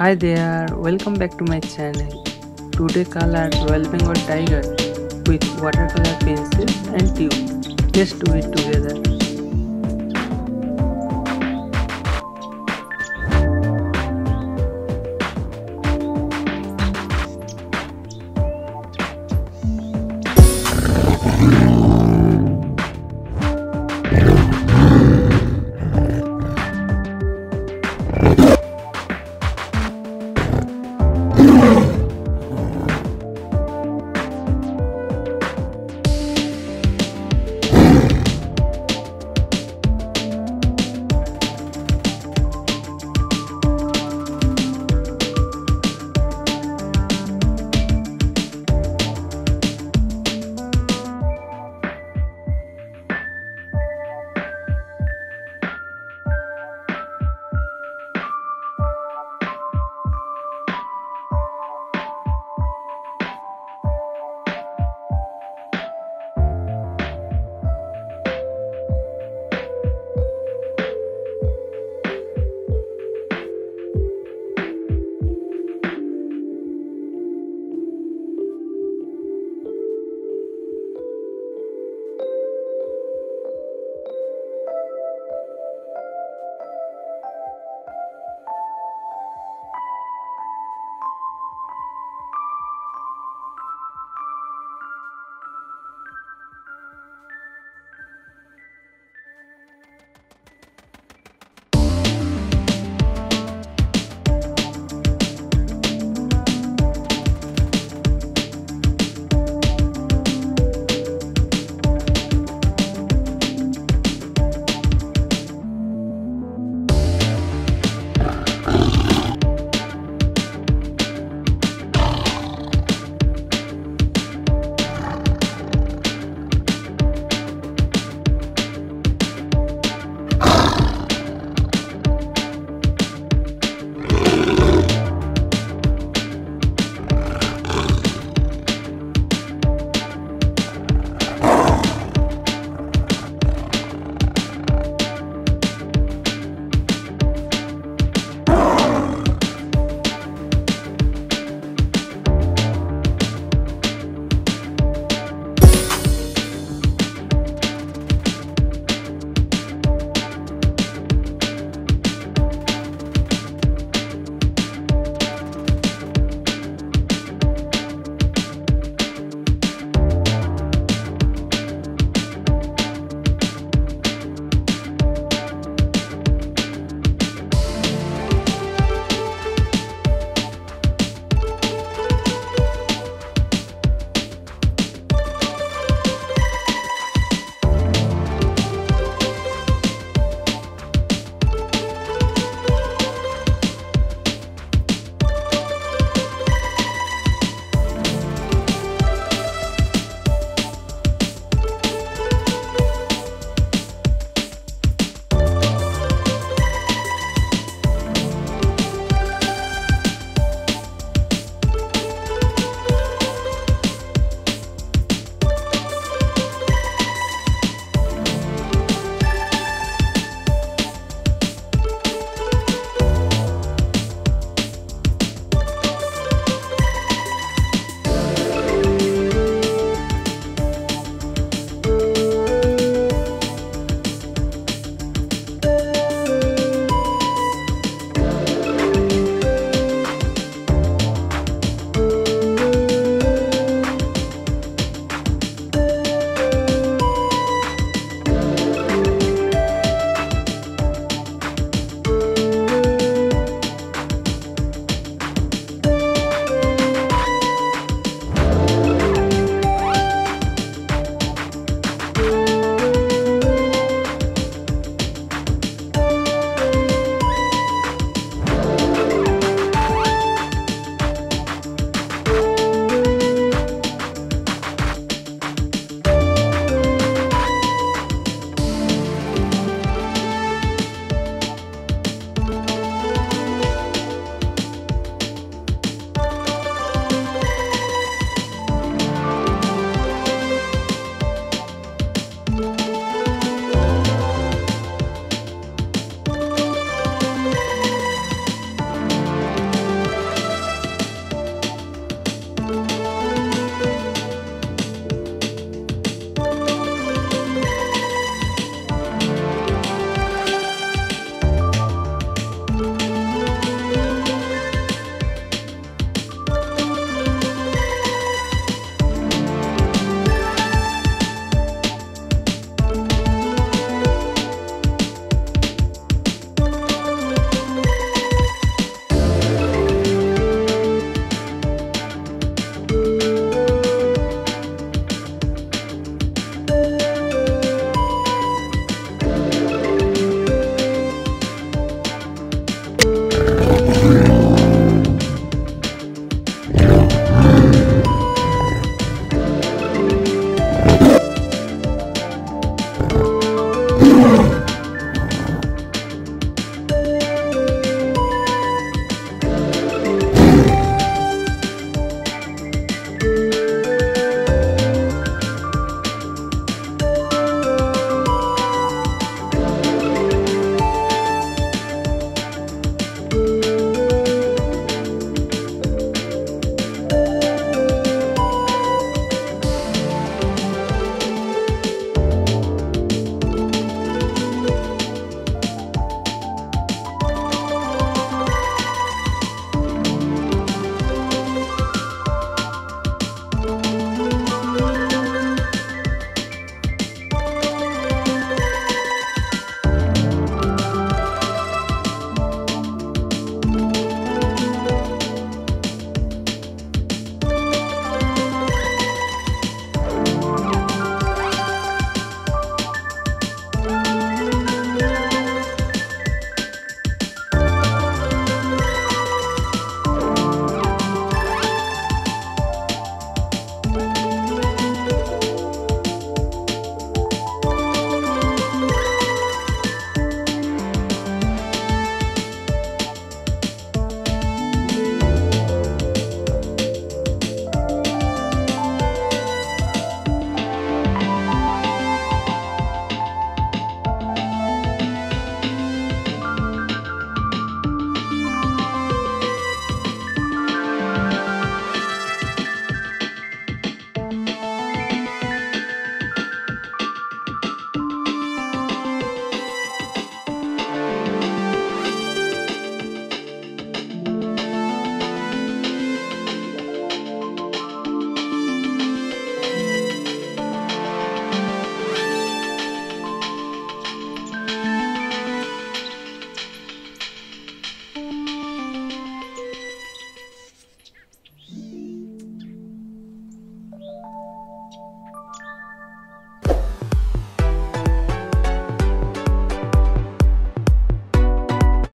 Hi there, welcome back to my channel. Today color Royal Bengal tiger with watercolor pencil and tube. Let's do it together.